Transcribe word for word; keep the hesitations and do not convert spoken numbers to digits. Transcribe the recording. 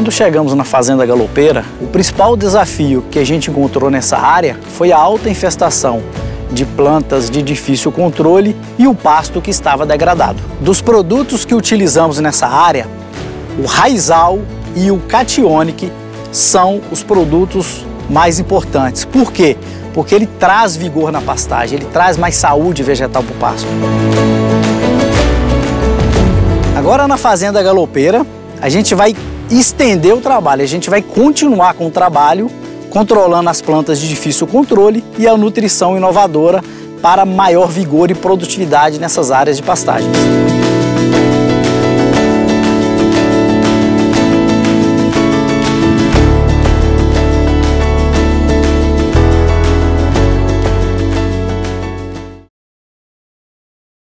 Quando chegamos na Fazenda Galopeira, o principal desafio que a gente encontrou nessa área foi a alta infestação de plantas de difícil controle e o pasto que estava degradado. Dos produtos que utilizamos nessa área, o Raizal e o Cationic são os produtos mais importantes. Por quê? Porque ele traz vigor na pastagem, ele traz mais saúde vegetal para o pasto. Agora na Fazenda Galopeira, a gente vai estender o trabalho, a gente vai continuar com o trabalho, controlando as plantas de difícil controle e a nutrição inovadora para maior vigor e produtividade nessas áreas de pastagens.